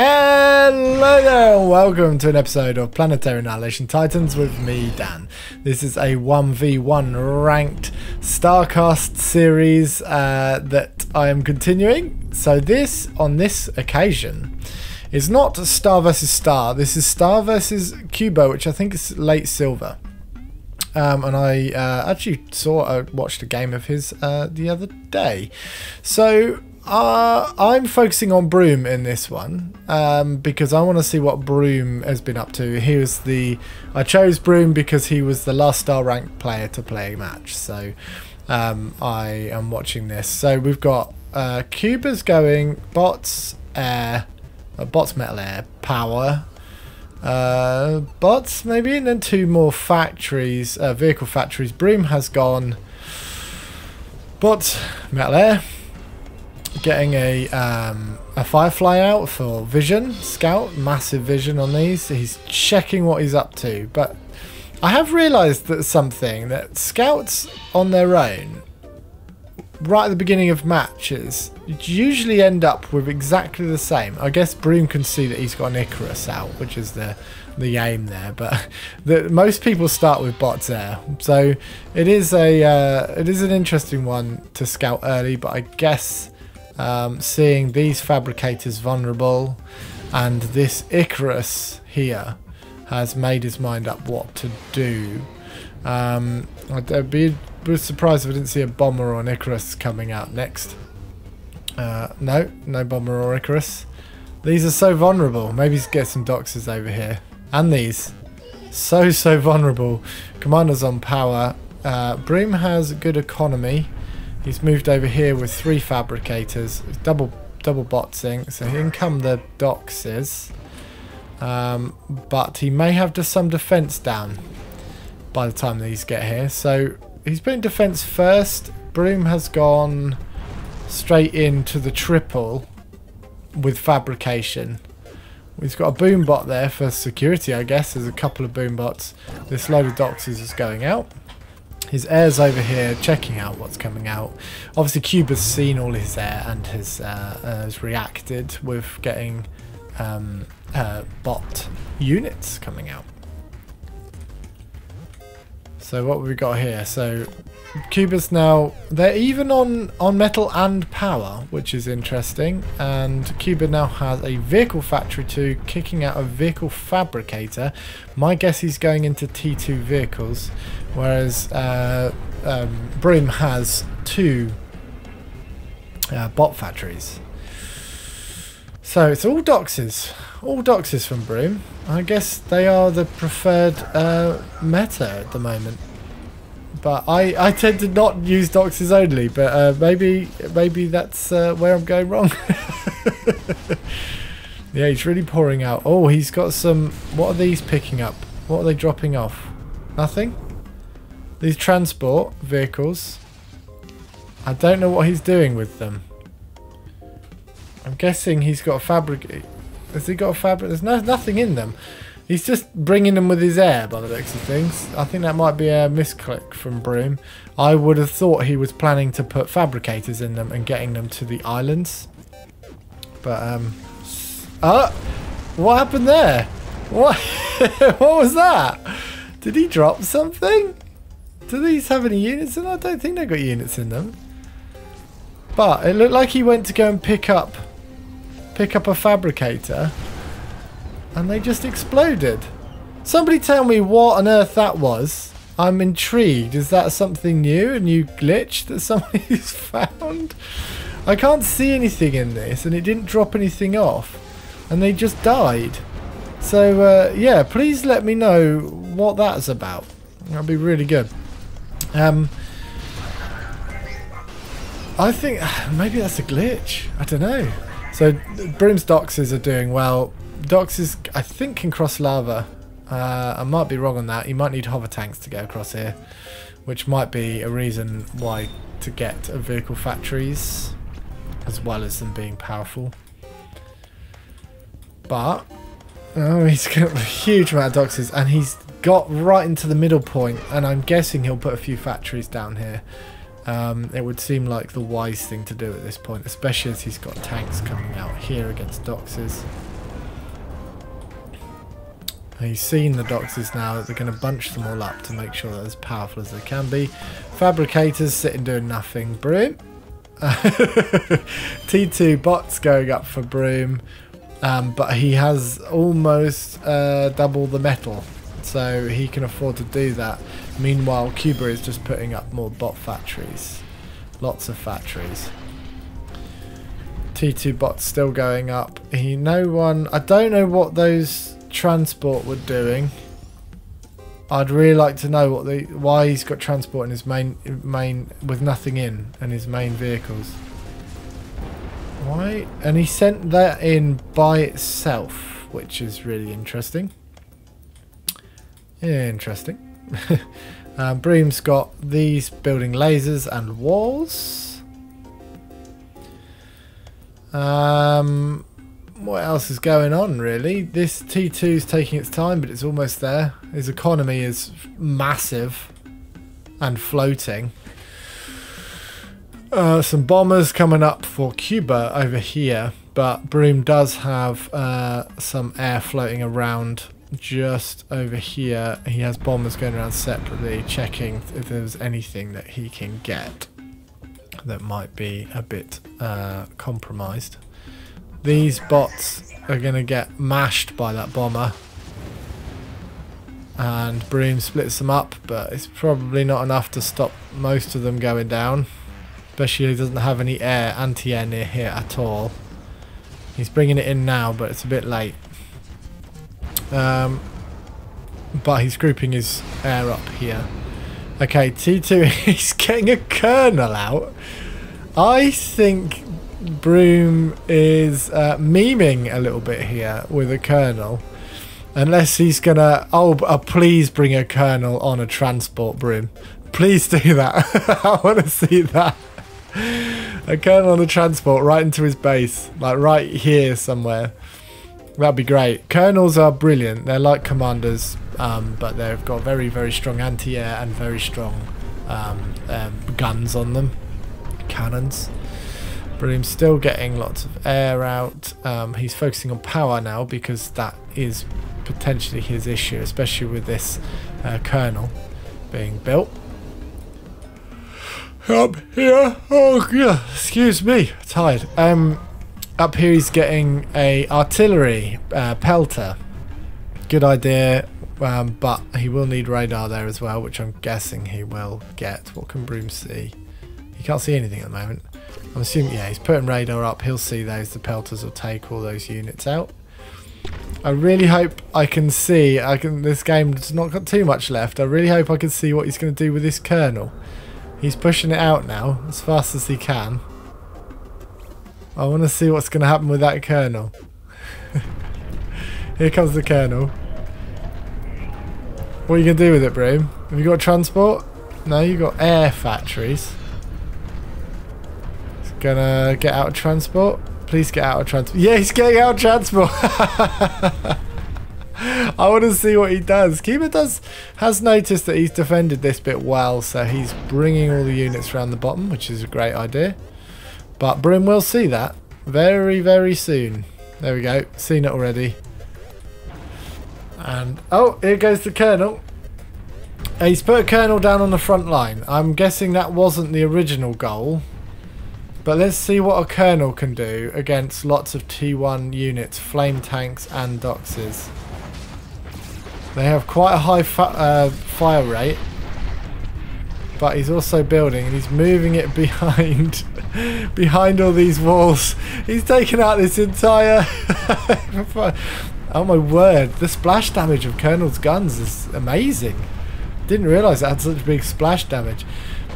Hello there, and welcome to an episode of Planetary Annihilation Titans with me, Dan. This is a 1v1 ranked Starcast series that I am continuing. So this, on this occasion, is not star versus star. This is star versus Kuba, which I think is late silver. And I actually watched a game of his the other day. So I'm focusing on Broom in this one because I want to see what Broom has been up to. I chose Broom because he was the last star ranked player to play a match. So I am watching this. So we've got Kuba's going bots air, bots metal air power, bots maybe, and then two more factories, vehicle factories. Broom has gone bots metal air, getting a Firefly out for vision, scout, massive vision on these. He's checking what he's up to, but I have realised that something, that scouts on their own, right at the beginning of matches, usually end up with exactly the same. I guess Broom can see that he's got an Icarus out, which is the aim there, but most people start with bots air, so it is an interesting one to scout early, but I guess seeing these fabricators vulnerable and this Icarus here has made his mind up what to do. I'd be surprised if I didn't see a bomber or an Icarus coming out next. No bomber or Icarus. These are so vulnerable. Maybe get some doxes over here. And these. So vulnerable. Commander's on power. Broom has good economy. He's moved over here with three fabricators, double botsing, so in come the doxes, but he may have just some defense down by the time these get here. So he's putting defense first. Broom has gone straight into the triple with fabrication. He's got a boom bot there for security, I guess. There's a couple of boom bots. This load of doxes is going out. His air's over here checking out what's coming out. Obviously Kuba's seen all his air and has reacted with getting bot units coming out. So what have we got here? So Kuba's now, they're even on metal and power, which is interesting. And Kuba now has a vehicle factory too, kicking out a vehicle fabricator. My guess he's going into T2 vehicles, whereas Broom has two bot factories. So it's all doxes from Broom. I guess they are the preferred meta at the moment. But I tend to not use doxes only, but maybe that's where I'm going wrong. Yeah, he's really pouring out. Oh, he's got some... What are these picking up? What are they dropping off? Nothing? These transport vehicles. I don't know what he's doing with them. I'm guessing he's got a fabric... Has he got a fabric? There's nothing in them. He's just bringing them with his air by the looks of things. I think that might be a misclick from Broom. I would have thought he was planning to put fabricators in them and getting them to the islands. But, what happened there? What? What was that? Did he drop something? Do these have any units in them? I don't think they've got units in them. But it looked like he went to go and pick up a fabricator, and they just exploded. Somebody tell me what on earth that was. I'm intrigued. Is that something new? A new glitch that somebody's found? I can't see anything in this, and it didn't drop anything off, and they just died. So yeah, please let me know what that's about. That'd be really good. I think maybe that's a glitch. I don't know. So Broom's doxes are doing well. Doxes, I think, can cross lava. I might be wrong on that. You might need hover tanks to get across here, which might be a reason why to get a vehicle factories, as well as them being powerful. But oh, he's got a huge amount of doxes, and he's got right into the middle point, and I'm guessing he'll put a few factories down here. It would seem like the wise thing to do at this point, especially as he's got tanks coming out here against doxes. He's seen the doxes now that they're going to bunch them all up to make sure they're as powerful as they can be. Fabricators sitting doing nothing. Broom. T2 bots going up for Broom. But he has almost double the metal, so he can afford to do that. Meanwhile, Kuba is just putting up more bot factories. Lots of factories. T2 bots still going up. I don't know what those transport were doing. I'd really like to know why he's got transport in his main with nothing in, and his main vehicles. Why? And he sent that in by itself, which is really interesting. Interesting. Broom's got these building lasers and walls. What else is going on, really? This T2 is taking its time, but it's almost there. His economy is massive and floating. Some bombers coming up for Kuba over here, but Broom does have some air floating around just over here. He has bombers going around separately, checking if there's anything that he can get that might be a bit compromised. These bots are going to get mashed by that bomber. And Broom splits them up, but it's probably not enough to stop most of them going down. Especially he doesn't have any anti-air near here at all. He's bringing it in now, but it's a bit late. But he's grouping his air up here. Okay, T2, he's getting a colonel out. I think Broom is memeing a little bit here with a colonel. Unless he's going to... Oh, please bring a colonel on a transport, Broom. Please do that. I want to see that. A colonel on the transport right into his base, like right here somewhere. That'd be great. Colonels are brilliant. They're like commanders, but they've got very, very strong anti-air and very strong guns on them. Cannons. Broom's still getting lots of air out. He's focusing on power now because that is potentially his issue, especially with this colonel being built. Up here, oh yeah, excuse me, tired. Up here he's getting a artillery pelter. Good idea, but he will need radar there as well, which I'm guessing he will get. What can Broom see? He can't see anything at the moment. I'm assuming, yeah, he's putting radar up. He'll see those. The pelters will take all those units out. I really hope I can see. This game's not got too much left. I really hope I can see what he's going to do with this colonel. He's pushing it out now, as fast as he can. I want to see what's going to happen with that colonel. Here comes the colonel. What are you going to do with it, Broom? Have you got transport? No, you've got air factories. He's going to get out of transport. Please get out of transport. Yeah, he's getting out of transport. I want to see what he does. Kuba has noticed that he's defended this bit well, so he's bringing all the units around the bottom, which is a great idea. But Broom will see that very, very soon. There we go. Seen it already. And, oh, here goes the colonel. He's put a colonel down on the front line. I'm guessing that wasn't the original goal. But let's see what a colonel can do against lots of T1 units, flame tanks and doxes. They have quite a high fire rate, but he's also building and he's moving it behind all these walls. He's taken out this entire... Oh my word, the splash damage of Colonel's guns is amazing. Didn't realise it had such big splash damage.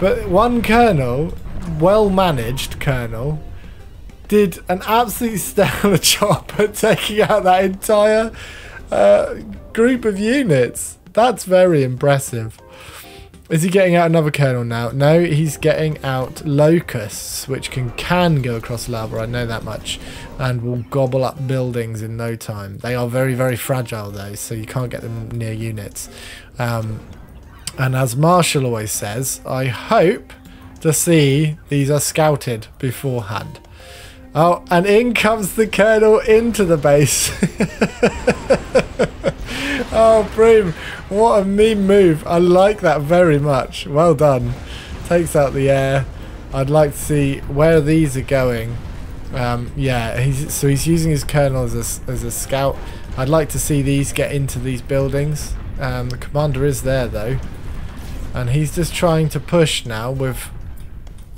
But one colonel, well-managed colonel, did an absolute stellar job at taking out that entire group of units. That's very impressive. Is he getting out another colonel now? No, he's getting out locusts, which can go across lava, I know that much, and will gobble up buildings in no time. They are very, very fragile though, so you can't get them near units. And as Marshal always says, I hope to see these are scouted beforehand. Oh, and in comes the colonel into the base. Oh, Broom, what a mean move. I like that very much. Well done. Takes out the air. I'd like to see where these are going. Yeah, he's using his colonel as a scout. I'd like to see these get into these buildings. The commander is there, though. And he's just trying to push now with...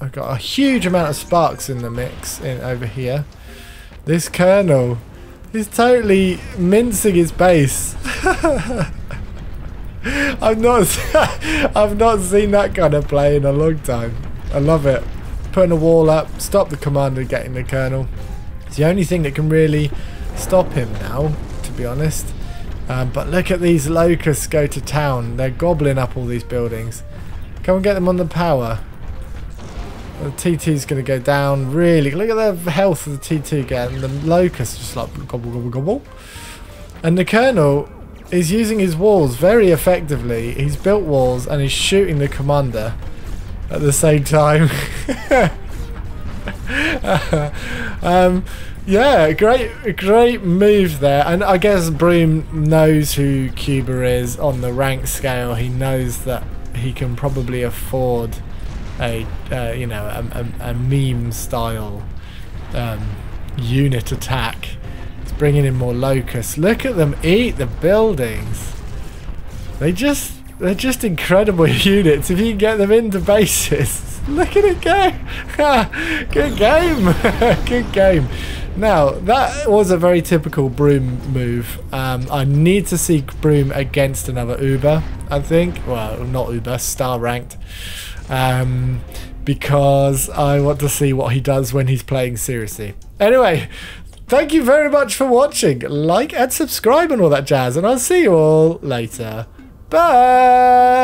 I've got a huge amount of sparks in the mix over here. This colonel is totally mincing his base. I've not seen that kind of play in a long time. I love it. Putting a wall up, stop the commander getting the colonel. It's the only thing that can really stop him now, to be honest. But look at these locusts go to town. They're gobbling up all these buildings. Come and get them on the power. The TT's going to go down. Really, look at the health of the TT again. The locust just like gobble, gobble, gobble. And the colonel is using his walls very effectively. He's built walls and he's shooting the commander at the same time. Yeah, great move there. And I guess Broom knows who Kuba is on the rank scale. He knows that he can probably afford a you know, a meme style unit attack. It's bringing in more locusts. Look at them eat the buildings. They're just incredible units if you can get them into bases. Look at it go. Good game. Good game. Now, that was a very typical Broom move. I need to see Broom against another Uber, I think. Well, not Uber, star ranked. Because I want to see what he does when he's playing seriously. Anyway, thank you very much for watching. Like and subscribe and all that jazz. And I'll see you all later. Bye!